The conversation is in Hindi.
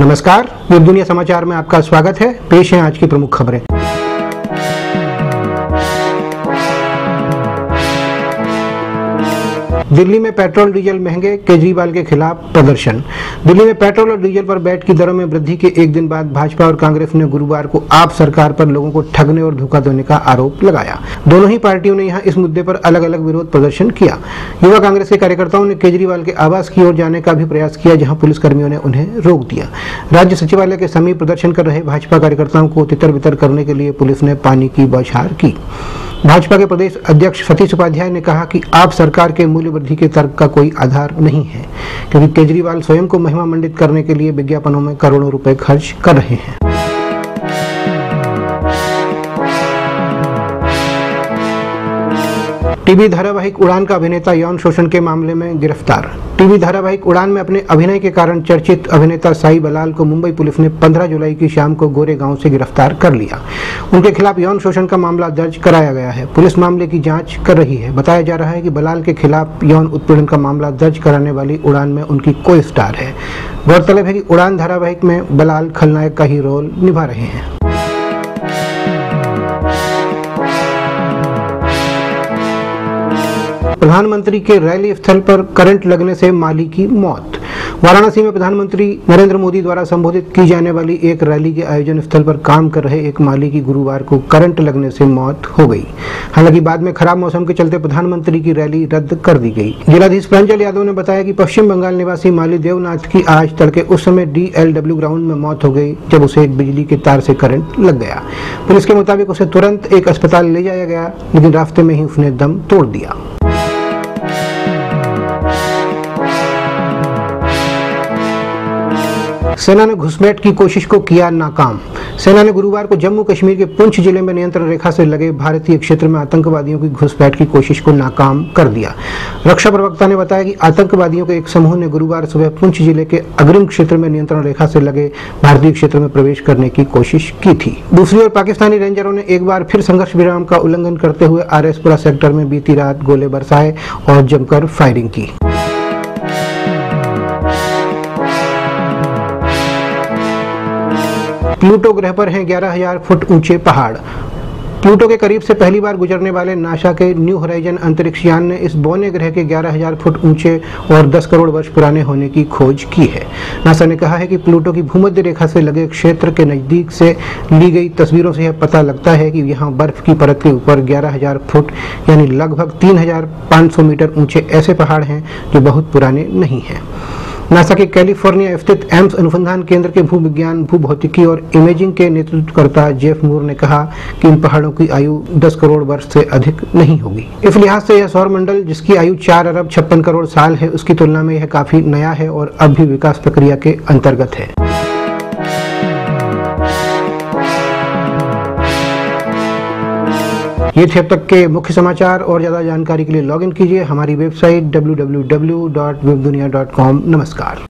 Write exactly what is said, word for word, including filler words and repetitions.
नमस्कार, न्यूज़ दुनिया समाचार में आपका स्वागत है। पेश है आज की प्रमुख खबरें। दिल्ली में पेट्रोल डीजल महंगे, केजरीवाल के खिलाफ प्रदर्शन। दिल्ली में पेट्रोल और डीजल पर वैट की दरों में वृद्धि के एक दिन बाद भाजपा और कांग्रेस ने गुरुवार को आप सरकार पर लोगों को ठगने और धोखा देने का आरोप लगाया। दोनों ही पार्टियों ने यहां इस मुद्दे पर अलग अलग विरोध प्रदर्शन किया। युवा कांग्रेस के कार्यकर्ताओं ने केजरीवाल के आवास की ओर जाने का भी प्रयास किया, जहाँ पुलिसकर्मियों ने उन्हें रोक दिया। राज्य सचिवालय के समीप प्रदर्शन कर रहे भाजपा कार्यकर्ताओं को तितर बितर करने के लिए पुलिस ने पानी की बौछार की। भाजपा के प्रदेश अध्यक्ष सतीश उपाध्याय ने कहा कि आप सरकार के मूल्य वृद्धि के तर्क का कोई आधार नहीं है, क्योंकि केजरीवाल स्वयं को महिमा मंडित करने के लिए विज्ञापनों में करोड़ों रुपए खर्च कर रहे हैं। टीवी धारावाहिक उड़ान का अभिनेता यौन शोषण के मामले में गिरफ्तार। टीवी धारावाहिक उड़ान में अपने अभिनय के कारण चर्चित अभिनेता साई बलाल को मुंबई पुलिस ने पंद्रह जुलाई की शाम को गोरेगांव से गिरफ्तार कर लिया। उनके खिलाफ यौन शोषण का मामला दर्ज कराया गया है। पुलिस मामले की जांच कर रही है। बताया जा रहा है कि बलाल के खिलाफ यौन उत्पीड़न का मामला दर्ज कराने वाली उड़ान में उनकी को स्टार है। गौरतलब है कि उड़ान धारावाहिक में बलाल खलनायक का ही रोल निभा रहे हैं। प्रधानमंत्री के रैली स्थल पर करंट लगने से माली की मौत। वाराणसी में प्रधानमंत्री नरेंद्र मोदी द्वारा संबोधित की जाने वाली एक रैली के आयोजन स्थल पर काम कर रहे एक माली की गुरुवार को करंट लगने से मौत हो गई। हालांकि बाद में खराब मौसम के चलते प्रधानमंत्री की रैली रद्द कर दी गई। जिलाधीश प्रांजल यादव ने बताया कि पश्चिम बंगाल निवासी माली देवनाथ की आज तड़के उस समय डी एल डब्ल्यू ग्राउंड में मौत हो गई जब उसे एक बिजली के तार से करंट लग गया। पुलिस के मुताबिक उसे तुरंत एक अस्पताल ले जाया गया, लेकिन रास्ते में ही उसने दम तोड़ दिया। सेना ने घुसपैठ की कोशिश को किया नाकाम। सेना ने गुरुवार को जम्मू कश्मीर के पुंछ जिले में नियंत्रण रेखा से लगे भारतीय क्षेत्र में आतंकवादियों की घुसपैठ की कोशिश को नाकाम कर दिया। रक्षा प्रवक्ता ने बताया कि आतंकवादियों के एक समूह ने गुरुवार सुबह पुंछ जिले के अग्रिम क्षेत्र में नियंत्रण रेखा से लगे भारतीय क्षेत्र में प्रवेश करने की कोशिश की थी। दूसरी ओर पाकिस्तानी रेंजरों ने एक बार फिर संघर्ष विराम का उल्लंघन करते हुए आर एस पुरा सेक्टर में बीती रात गोले बरसाए और जमकर फायरिंग की। प्लूटो ग्रह पर हैं ग्यारह हज़ार फुट ऊंचे पहाड़। प्लूटो के करीब से पहली बार गुजरने वाले नासा के न्यू होराइजन अंतरिक्ष यान ने इस बौने ग्रह के ग्यारह हज़ार फुट ऊंचे और दस करोड़ वर्ष पुराने होने की खोज की है। नासा ने कहा है कि प्लूटो की भूमध्य रेखा से लगे क्षेत्र के नज़दीक से ली गई तस्वीरों से यह पता लगता है कि यहाँ बर्फ की परत के ऊपर ग्यारह हज़ार फुट यानी लगभग तीन हज़ार पाँच सौ मीटर ऊँचे ऐसे पहाड़ हैं जो बहुत पुराने नहीं हैं। नासा के कैलिफोर्निया स्थित एम्स अनुसंधान केंद्र के भूविज्ञान, भूभौतिकी और इमेजिंग के नेतृत्वकर्ता जेफ मूर ने कहा कि इन पहाड़ों की आयु दस करोड़ वर्ष से अधिक नहीं होगी। इस लिहाज से यह सौरमंडल, जिसकी आयु चार अरब छप्पन करोड़ साल है, उसकी तुलना में यह काफी नया है और अब भी विकास प्रक्रिया के अंतर्गत है। ये थे अब तक के मुख्य समाचार। और ज़्यादा जानकारी के लिए लॉगिन कीजिए हमारी website W W W dot web दुनिया डॉट कॉम। नमस्कार।